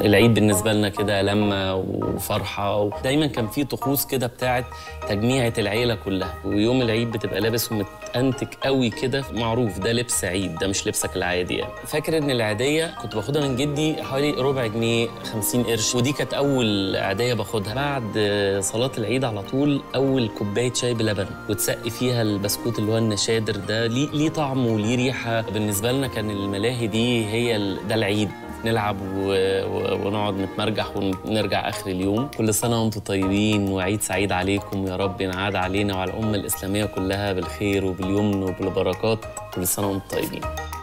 العيد بالنسبة لنا كده لمة وفرحة، ودايماً كان في طقوس كده بتاعت تجميعة العيلة كلها، ويوم العيد بتبقى لابس ومتأنتك قوي كده، معروف ده لبس عيد، ده مش لبسك العادي يعني. فاكر إن العادية كنت باخدها من جدي حوالي ربع جنيه 50 قرش، ودي كانت أول عادية باخدها. بعد صلاة العيد على طول أول كوباية شاي بلبن وتسقي فيها البسكوت اللي هو النشادر ده، ليه طعم وليه ريحة. بالنسبة لنا كان الملاهي دي هي ده العيد، نلعب ونقعد نتمرجح ونرجع آخر اليوم. كل سنة وانتم طيبين وعيد سعيد عليكم، يا رب ينعاد علينا وعلى الأمة الإسلامية كلها بالخير وباليمن وبالبركات. كل سنة وانتم طيبين.